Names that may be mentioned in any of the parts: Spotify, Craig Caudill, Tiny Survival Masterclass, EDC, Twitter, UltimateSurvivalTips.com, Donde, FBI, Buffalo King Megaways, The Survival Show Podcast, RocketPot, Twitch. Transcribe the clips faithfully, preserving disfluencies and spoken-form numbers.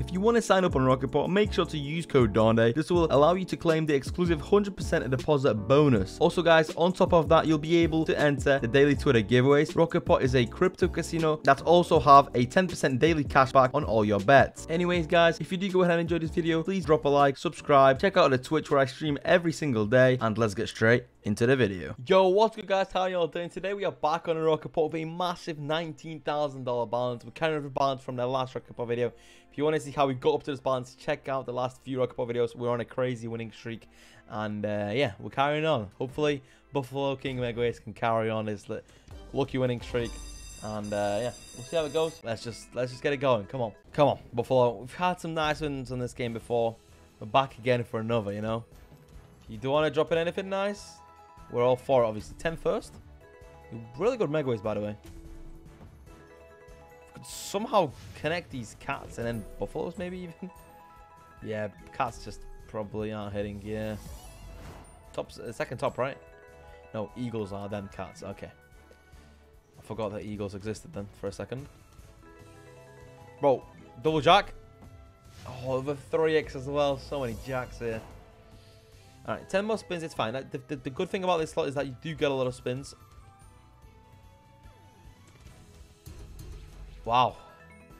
If you want to sign up on RocketPot, make sure to use code Donde. This will allow you to claim the exclusive one hundred percent deposit bonus. Also guys, on top of that, you'll be able to enter the daily Twitter giveaways. RocketPot is a crypto casino that also have a ten percent daily cashback on all your bets. Anyways guys, if you do go ahead and enjoy this video, please drop a like, subscribe, check out the Twitch where I stream every single day, and let's get straight into the video. Yo, what's good guys, how y'all doing? Today we are back on a RocketPot with a massive nineteen thousand dollar balance. We're carrying over balance from the last RocketPot video. If you want to see how we got up to this balance, check out the last few RocketPot videos. We're on a crazy winning streak, and uh, yeah, we're carrying on. Hopefully Buffalo King Megaways can carry on his lucky winning streak, and uh, yeah, we'll see how it goes. Let's just let's just get it going. Come on, come on Buffalo. We've had some nice wins on this game before. We're back again for another. You know, you don't want to drop in anything nice. We're all for it, obviously. ten first. Really good Megaways, by the way. Could somehow connect these cats and then Buffaloes, maybe even. Yeah, cats just probably aren't hitting. Yeah. Top, second top, right? No, Eagles are then cats. Okay. I forgot that Eagles existed then for a second. Bro, double jack. Oh, the three X as well. So many jacks here. All right, ten more spins, it's fine. The, the, the good thing about this slot is that you do get a lot of spins. Wow.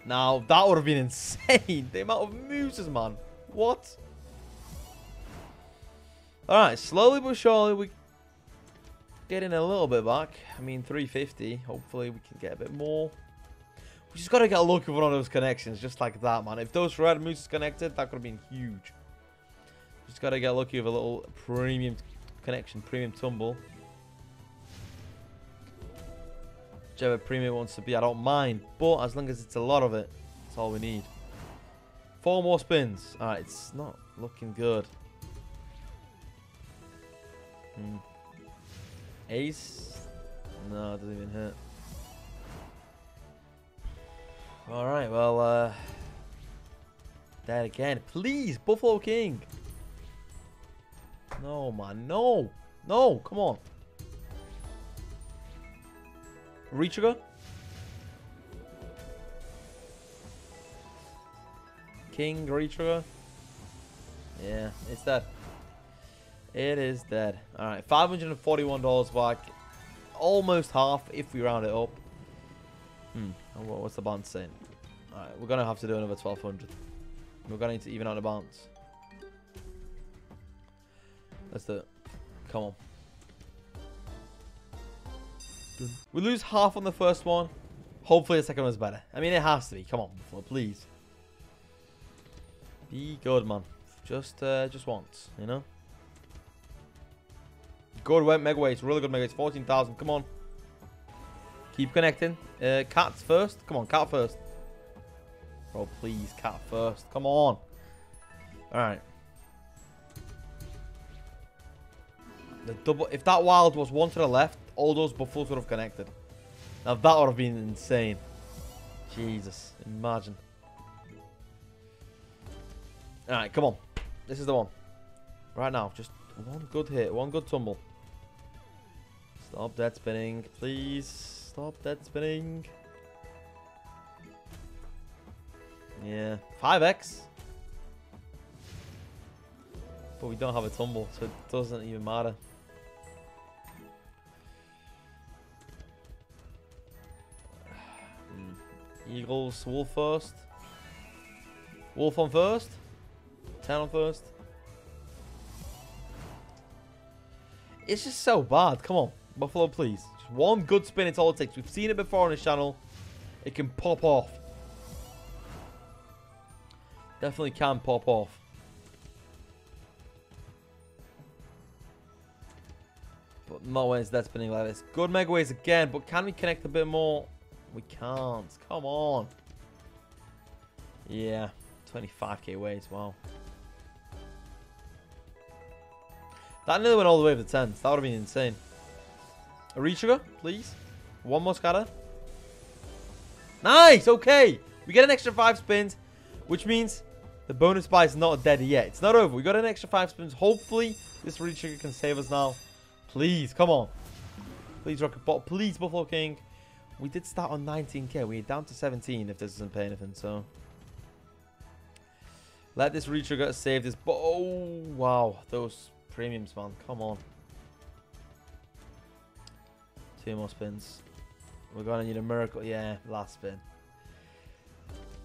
Now, that would have been insane. The amount of moves, man. What? All right, slowly but surely, we're getting a little bit back. I mean, three fifty. Hopefully, we can get a bit more. We just got to get lucky with one of those connections, just like that, man. If those red moves connected, that could have been huge. Just gotta get lucky with a little premium connection, premium tumble. Whichever premium wants to be, I don't mind. But as long as it's a lot of it, that's all we need. Four more spins. All right, it's not looking good. Hmm. Ace? No, it doesn't even hit. All right, well, uh, there again. Please, Buffalo King. No, man. No. No. Come on. Retrigger. King, retrigger. Yeah, it's dead. It is dead. All right. five hundred forty-one dollars back. Almost half if we round it up. Hmm. What's the balance saying? All right. We're going to have to do another twelve hundred dollars. We're going to even out the balance. Let's do it. Come on. Done. We lose half on the first one. Hopefully the second one's better. I mean, it has to be. Come on, Buffalo, please. Be good, man. Just uh, just once, you know? Good went Megaways. Really good Megaways. fourteen thousand. Come on. Keep connecting. Uh, cats first. Come on, cat first. Bro, please, cat first. Come on. All right. The double, if that wild was one to the left, all those buffaloes would have connected. Now that would have been insane. Jesus, imagine. Alright, come on. This is the one. Right now, just one good hit, one good tumble. Stop that spinning, please. Stop that spinning. Yeah, five X. But we don't have a tumble, so it doesn't even matter. Eagles, wolf first. Wolf on first. ten on first. It's just so bad. Come on, Buffalo, please. Just one good spin, it's all it takes. We've seen it before on this channel. It can pop off. Definitely can pop off. But no way is that spinning like this. Good Megaways again, but can we connect a bit more? We can't. Come on. Yeah. twenty-five K ways. Wow. That nearly went all the way to the tens. That would have been insane. A retrigger, please. One more scatter. Nice. Okay. We get an extra five spins, which means the bonus buy is not dead yet. It's not over. We got an extra five spins. Hopefully, This really trigger can save us now. Please, come on. Please, RocketPot. Please, Buffalo King. We did start on nineteen K. We're down to seventeen if this doesn't pay anything, so... Let this retrigger save this. But oh, wow. Those premiums, man. Come on. Two more spins. We're going to need a miracle. Yeah, last spin.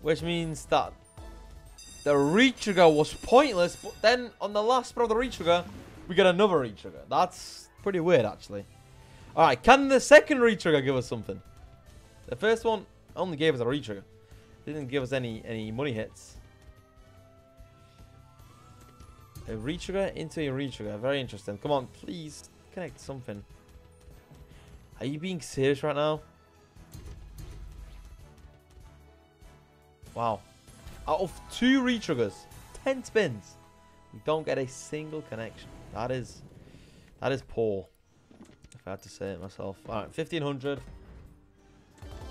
Which means that the retrigger was pointless. But then on the last spin of the retrigger, we get another retrigger. That's pretty weird, actually. All right, can the second retrigger give us something? The first one only gave us a retrigger. Didn't give us any any money hits. A retrigger into a retrigger. Very interesting. Come on, please connect something. Are you being serious right now? Wow. Out of two retriggers, ten spins, we don't get a single connection. That is, that is poor. I had to say it myself. All right, fifteen hundred.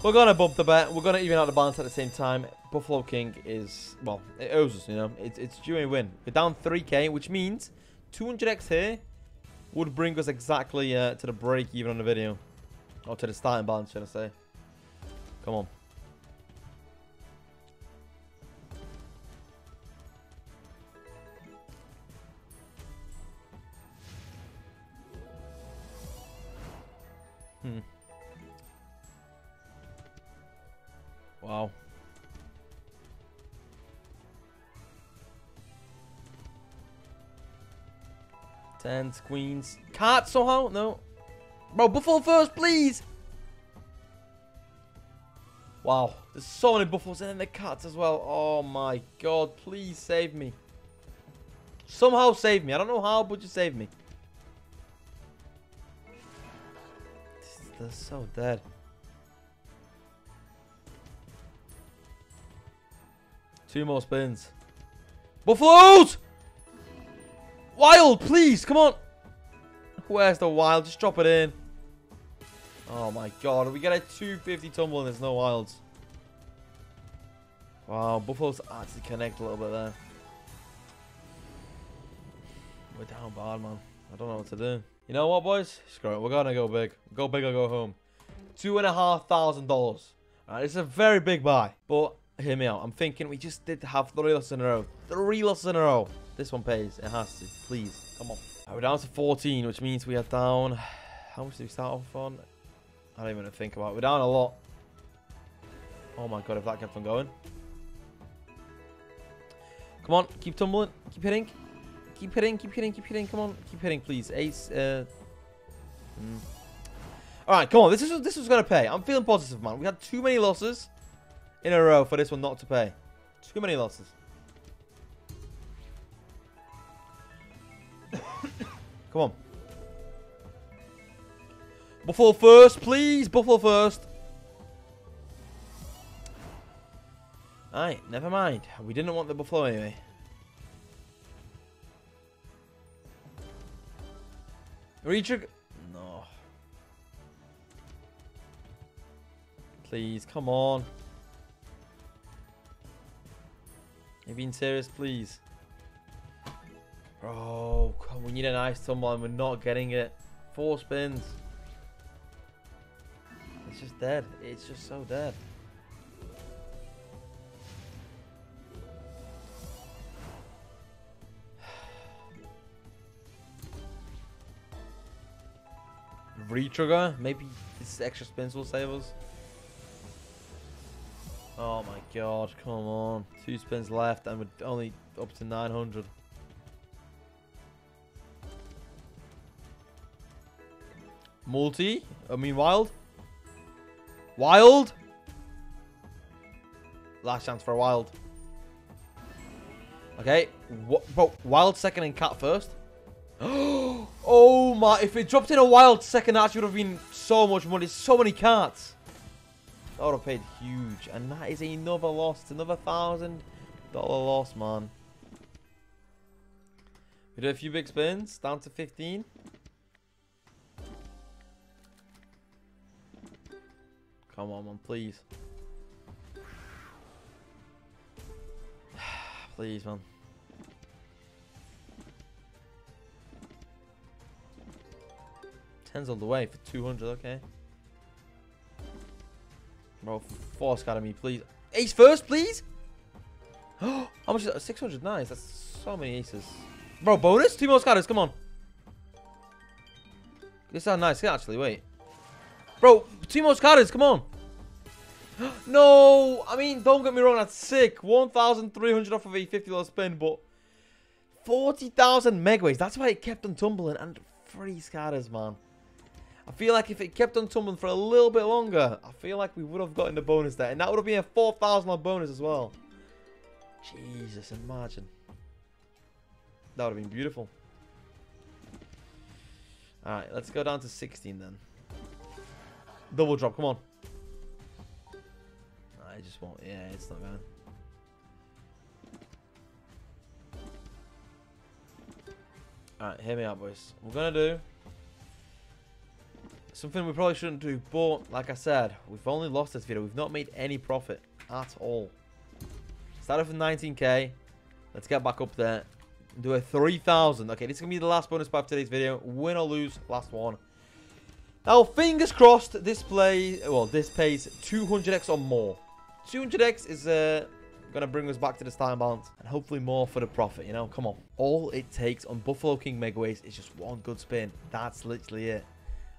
We're going to bump the bet. We're going to even out the balance at the same time. Buffalo King is, well, it owes us, you know. It's, it's due a win. We're down three K, which means two hundred X here would bring us exactly uh, to the break even on the video. Or to the starting balance, should I say. Come on. Hmm. Wow. Tens, queens. Cart somehow? No. Bro, buffalo first, please! Wow. There's so many buffaloes and then the carts as well. Oh my god. Please save me. Somehow save me. I don't know how, but just save me. They're so dead. Two more spins. Buffaloes! Wild, please, come on. Where's the wild? Just drop it in. Oh my god, we get a two fifty tumble and there's no wilds. Wow, buffaloes actually connect a little bit there. We're down bad, man. I don't know what to do. You know what, boys? Screw it. We're going to go big. Go big or go home. Two and a half thousand dollars. All right, it's a very big buy. But hear me out. I'm thinking we just did have three losses in a row. Three losses in a row. This one pays. It has to. Please. Come on. All right, we're down to fourteen, which means we are down... How much did we start off on? I don't even think about it. We're down a lot. Oh, my God. If that kept on going. Come on. Keep tumbling. Keep hitting. Keep hitting, keep hitting, keep hitting. Come on, keep hitting, please. Ace. Uh, mm. All right, come on. This is this was gonna pay. I'm feeling positive, man. We had too many losses in a row for this one not to pay. Too many losses. Come on. Buffalo first, please. Buffalo first. All right, never mind. We didn't want the buffalo anyway. Retrigger? No. Please, come on. You being serious, please? Bro, come, we need a nice tumble and we're not getting it. Four spins. It's just dead. It's just so dead. Retrigger, maybe this extra spins will save us. Oh my god, come on. Two spins left and we're only up to nine hundred. Multi, I mean wild. Wild! Last chance for a wild. Okay, what, bro, wild second and cat first. Oh! Oh my, if it dropped in a wild second, that would have been so much money. So many cards. That would have paid huge. And that is another loss. It's another thousand dollar loss, man. We do a few big spins. Down to fifteen. Come on, man, please. Please, man. Tens all the way for two hundred, okay. Bro, force out of me, please. Ace first, please. How much is that? six hundred, nice. That's so many aces. Bro, bonus? Two more scatters, come on. This sounds nice, actually, wait. Bro, two more scatters, come on. No, I mean, don't get me wrong, that's sick. one thousand three hundred off of a fifty dollar spin, but forty thousand megaways. That's why it kept on tumbling, and three scatters, man. I feel like if it kept on tumbling for a little bit longer, I feel like we would have gotten the bonus there. And that would have been a four thousand dollar bonus as well. Jesus, imagine. That would have been beautiful. Alright, let's go down to sixteen then. Double drop, come on. I just won't. Yeah, it's not going. Alright, hear me out, boys. We're going to do something we probably shouldn't do, but like I said, we've only lost this video. We've not made any profit at all. Started from nineteen K. Let's get back up there. Do a three thousand. Okay, this is going to be the last bonus part of today's video. Win or lose, last one. Now, fingers crossed, this play, well, this pays two hundred X or more. two hundred X is uh, going to bring us back to the starting balance. And hopefully more for the profit, you know? Come on. All it takes on Buffalo King Megaways is just one good spin. That's literally it.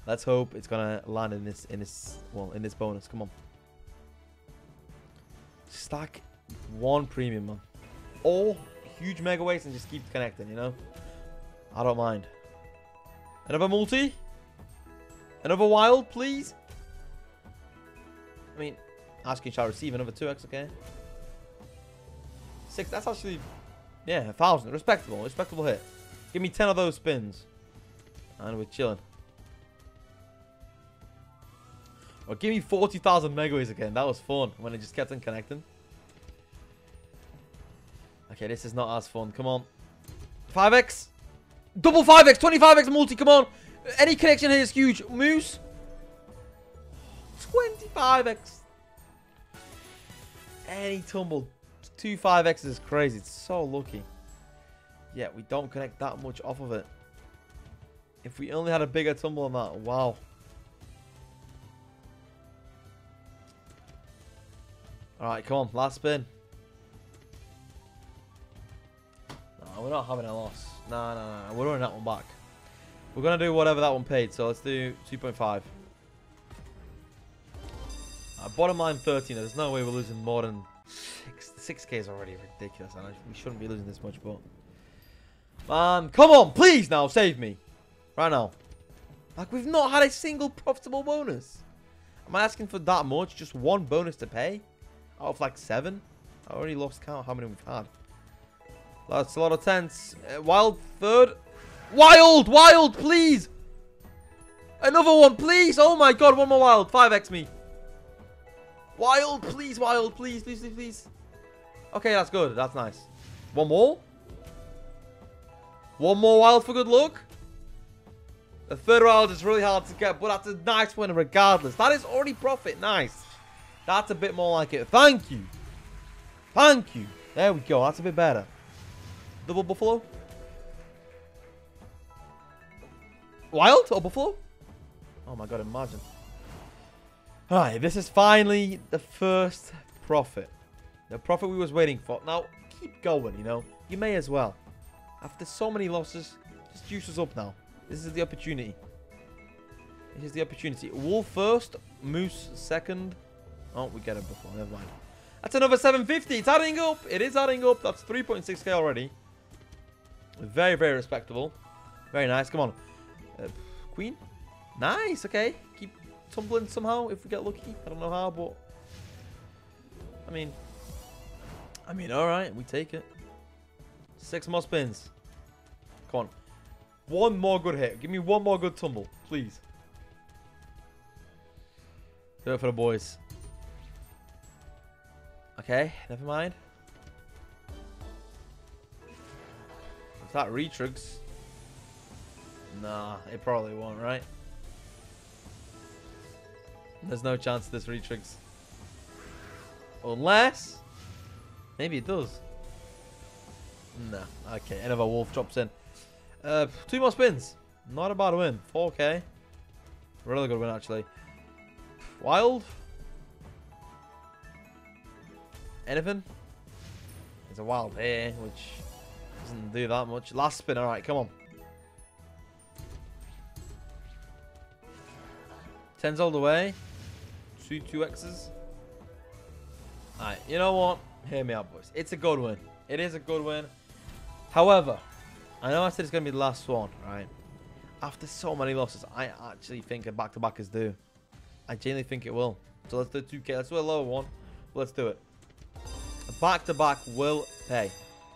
Let's hope it's going to land in this, in this, well, in this bonus. Come on. Stack one premium, man. All huge megaways and just keep connecting, you know? I don't mind. Another multi? Another wild, please? I mean, asking shall receive. Another two X, okay. Six, that's actually, yeah, a thousand. Respectable, respectable hit. Give me ten of those spins. And we're chilling. Well, give me forty thousand megaways again. That was fun when it just kept on connecting. Okay, this is not as fun. Come on. five X. Double five X. twenty-five X multi. Come on. Any connection here is huge. Moose. twenty-five X. Any tumble. Two five X's is crazy. It's so lucky. Yeah, we don't connect that much off of it. If we only had a bigger tumble on that. Wow. Alright, come on. Last spin. We're not having a loss. No, no, no. We're running that one back. We're going to do whatever that one paid. So let's do two point five. Uh, bottom line thirteen. There's no way we're losing more than six K is already ridiculous. And I, we shouldn't be losing this much. But man, come on. Please now save me. Right now. Like, we've not had a single profitable bonus. Am I asking for that much? Just one bonus to pay? Out of like seven? I already lost count how many we've had. That's a lot of tens. Uh, wild third. Wild! Wild, please! Another one, please! Oh my god, one more wild. five X me. Wild, please, wild, please, please, please, please. Okay, that's good. That's nice. One more? One more wild for good luck? The third wild is really hard to get, but that's a nice win regardless. That is already profit. Nice. That's a bit more like it. Thank you. Thank you. There we go. That's a bit better. Double buffalo? Wild or buffalo? Oh my god, imagine. Alright, this is finally the first profit. The profit we was waiting for. Now, keep going, you know. You may as well. After so many losses, just juice us up now. This is the opportunity. This is the opportunity. Wolf first, moose second. Oh, we get a buffalo. Never mind. That's another seven fifty. It's adding up. It is adding up. That's three point six K already. Very, very respectable. Very nice. Come on. Uh, queen. Nice. Okay. Keep tumbling somehow if we get lucky. I don't know how, but I mean, I mean, all right. We take it. Six more spins. Come on. One more good hit. Give me one more good tumble, please. Do it for the boys. Okay. Never mind. That retrigs. Nah, it probably won't, right? There's no chance this retrigs. Unless. Maybe it does. Nah. Okay, another wolf drops in. Uh, two more spins. Not a bad win. four K. Really good win, actually. Wild? Anything? It's a wild here, which doesn't do that much. Last spin, alright, come on. Tens all the way. Two two X's. Alright, you know what? Hear me out, boys. It's a good win. It is a good win. However, I know I said it's going to be the last one, right? After so many losses, I actually think a back-to-back is due. I genuinely think it will. So let's do two K. Let's do a lower one. Let's do it. A back-to-back will pay.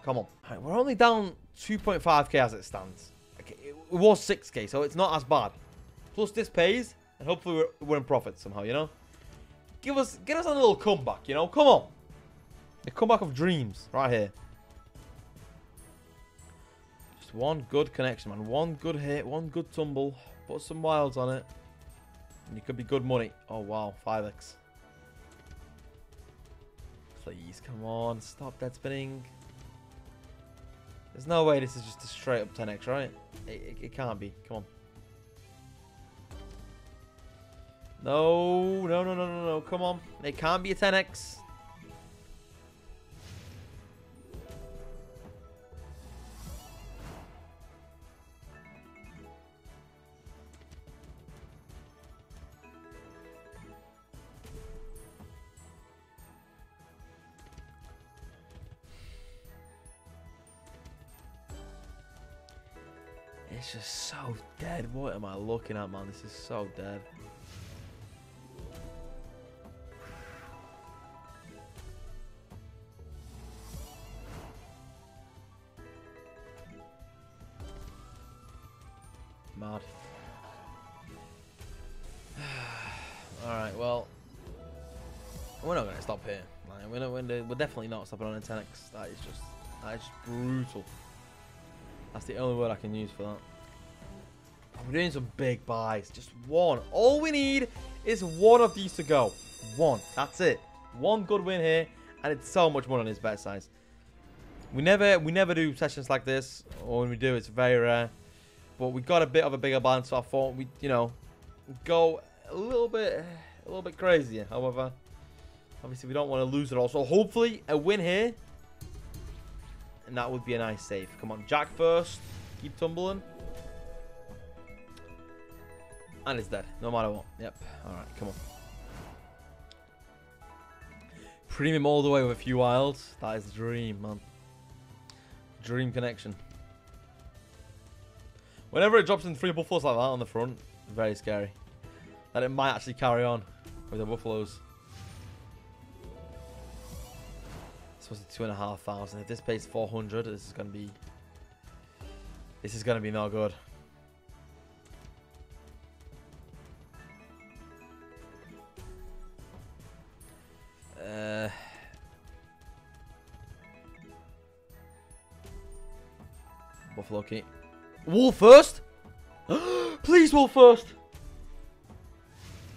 Come on. All right, we're only down two point five K as it stands. Okay, it was six K, so it's not as bad. Plus this pays, and hopefully we're, we're in profit somehow, you know? Give us, give us a little comeback, you know? Come on. The comeback of dreams right here. Just one good connection, man. One good hit, one good tumble. Put some wilds on it. And it could be good money. Oh, wow. five X. Please, come on. Stop dead spinning. There's no way this is just a straight up ten X, right? It, it, it can't be. Come on. No, no, no, no, no, no. Come on. It can't be a ten X. It's just so dead. What am I looking at, man? This is so dead. Mad. Alright, well. We're not going to stop here. Like, we're, not, we're, we're definitely not stopping on a ten X. That is just, that is just brutal. That's the only word I can use for that. We're doing some big buys. Just one. All we need is one of these to go. One. That's it. One good win here. And it's so much money on his bet size. We never we never do sessions like this. Or when we do, it's very rare. But we got a bit of a bigger balance. So I thought we, you know, go a little bit, a little bit crazier. However, obviously we don't want to lose it all. So hopefully a win here. And that would be a nice save. Come on, Jack first. Keep tumbling. And it's dead. No matter what. Yep. Alright, come on. Premium all the way with a few wilds. That is the dream, man. Dream connection. Whenever it drops in three buffaloes like that on the front, very scary. That it might actually carry on with the buffaloes. Was two and a half thousand. If this pays four hundred, this is gonna be. This is gonna be not good. Uh. Buffalo King. Wolf first. Please, wolf first.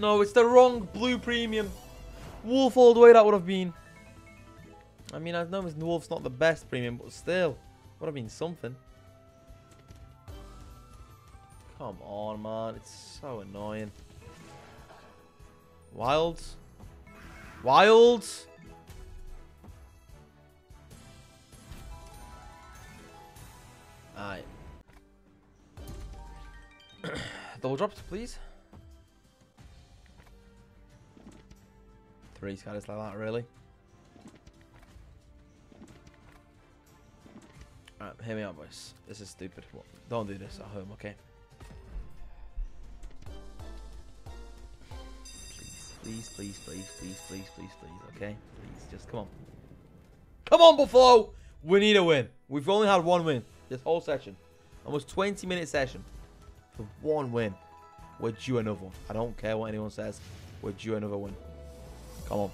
No, it's the wrong blue premium. Wolf all the way. That would have been. I mean, I know his Wolf's not the best premium, but still, would have been something. Come on, man. It's so annoying. Wilds. Wilds! Alright. Double drops, please. Three scatters like that, really. Alright, hear me out, boys. This is stupid. What? Don't do this at home, okay? Please, please, please, please, please, please, please, please, okay? Please, just come on. Come on, Buffalo! We need a win. We've only had one win this whole session. Almost twenty minute session. For one win. We're due another one. I don't care what anyone says. We're due another win. Come on.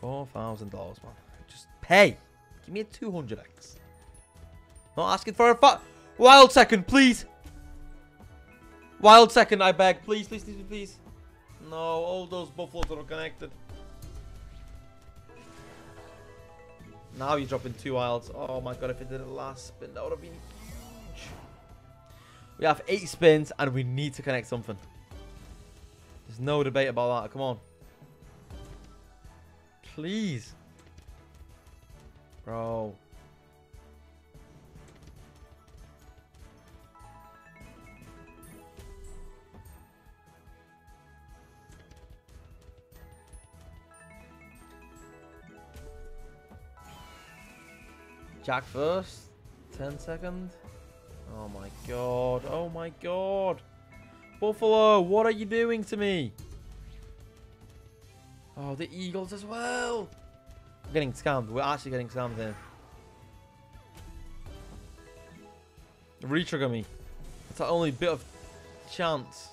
four thousand dollars, man. Just pay. Give me a two hundred X. Not asking for a fuck. Wild second, please. Wild second, I beg. Please, please, please, please. No, all those buffaloes are connected. Now you're dropping two wilds. Oh my god, if it did a last spin, that would have been huge. We have eight spins and we need to connect something. There's no debate about that. Come on. Please. Bro. Jack first. ten second. Oh my god. Oh my god. Buffalo, what are you doing to me? Oh, the Eagles as well. We're getting scammed. We're actually getting scammed here. Retrigger me. That's the only bit of chance.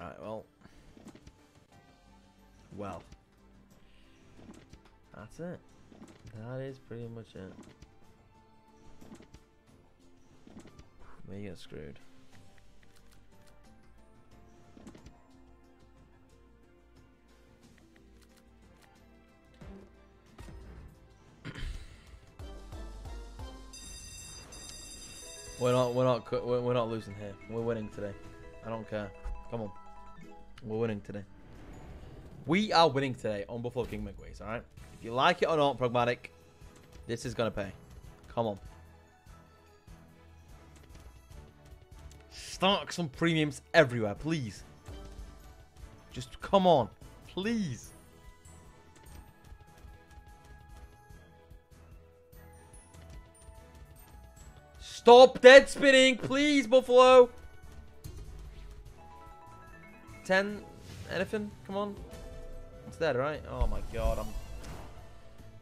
Alright, well. Well. That's it. That is pretty much it. We get screwed. we're not we're not we're not losing here. We're winning today. I don't care. Come on. We're winning today. We are winning today on Buffalo King Megaways, all right? If you like it or not, Pragmatic, this is going to pay. Come on. Start some premiums everywhere, please. Just come on. Please. Stop dead spinning, please, Buffalo. ten, anything? Come on. It's dead, right? Oh my god. I'm...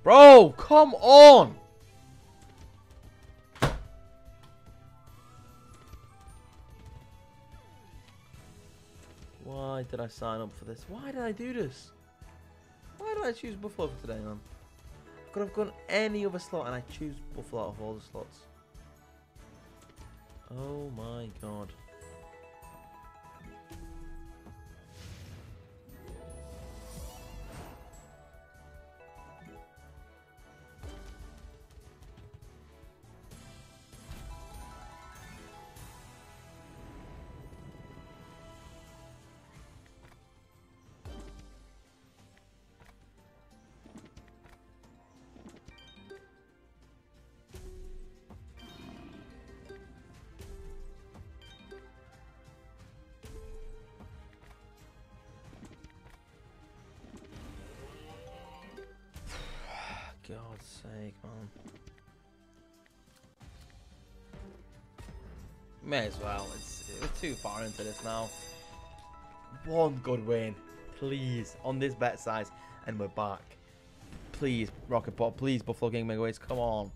Bro, come on! Why did I sign up for this? Why did I do this? Why did I choose Buffalo for today, man? I could have gone any other slot and I choose Buffalo out of all the slots. Oh my god. God's sake, man. May as well. It's, it's too far into this now. One good win, please, on this bet size, and we're back. Please, RocketPot. Please, Buffalo King Megaways. Come on.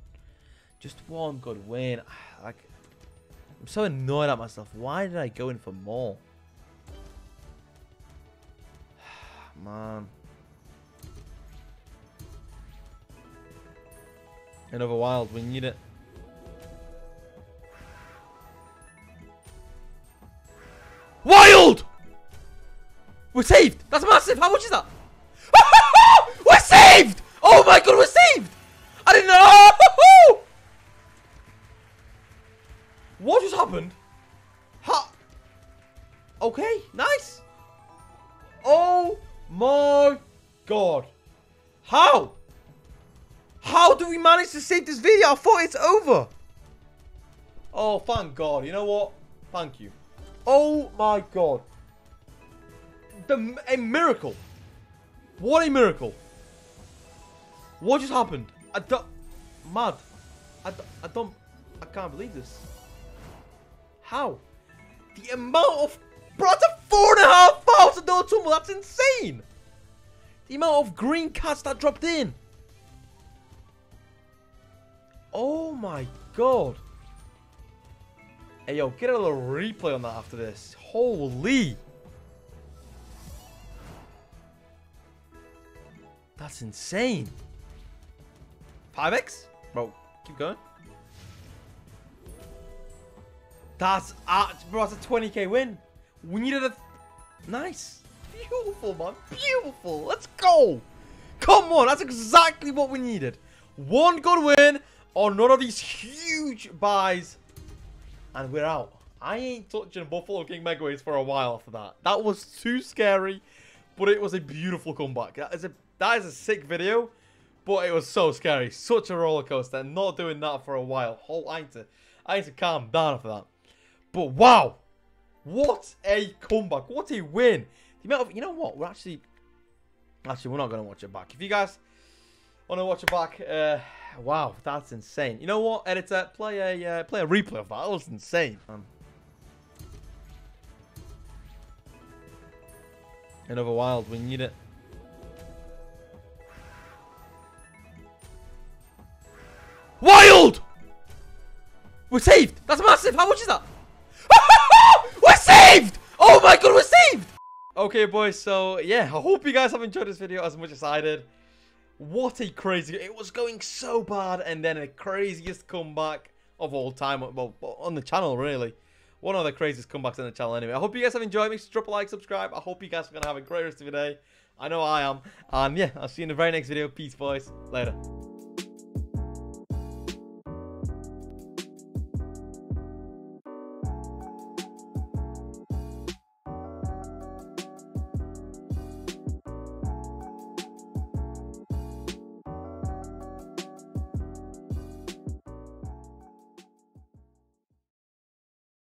Just one good win. Like, I'm so annoyed at myself. Why did I go in for more? Man. Another wild, we need it. Wild! We're saved! That's massive! How much is that? We're saved! Oh my god, we're saved! I didn't know! What just happened? Ha! Okay, nice! Oh my god! How? How do we manage to save this video? I thought it's over. Oh, thank God. You know what? Thank you. Oh, my God. The, a miracle. What a miracle. What just happened? I don't... Mad. I don't, I don't... I can't believe this. How? The amount of... Bro, that's a four and a half thousand dollar tumble. That's insane. The amount of green cats that dropped in. Oh my god. Hey, yo, get a little replay on that after this. Holy. That's insane. five X? Bro, keep going. That's, uh, bro, that's a twenty K win. We needed a... Nice. Beautiful, man. Beautiful. Let's go. Come on. That's exactly what we needed. One good win on none of these huge buys. And we're out. I ain't touching Buffalo King Megaways for a while after that. That was too scary. But it was a beautiful comeback. That is a, that is a sick video. But it was so scary. Such a roller coaster. Not doing that for a while. Oh, I need to, I need to calm down after that. But wow. What a comeback. What a win. The amount of, you know what? We're actually... Actually, we're not going to watch it back. If you guys want to watch it back... Uh, wow, that's insane. You know what, editor? Play a, uh, play a replay of that. That was insane. Um, another wild. We need it. Wild! We're saved. That's massive. How much is that? We're saved! Oh my god, we're saved! Okay, boys, so yeah, I hope you guys have enjoyed this video as much as I did. What a crazy... It was going so bad, and then the craziest comeback of all time. Well, on the channel, really. One of the craziest comebacks on the channel, anyway. I hope you guys have enjoyed. Make sure to drop a like, subscribe. I hope you guys are going to have a great rest of your day. I know I am. And yeah, I'll see you in the very next video. Peace, boys. Later.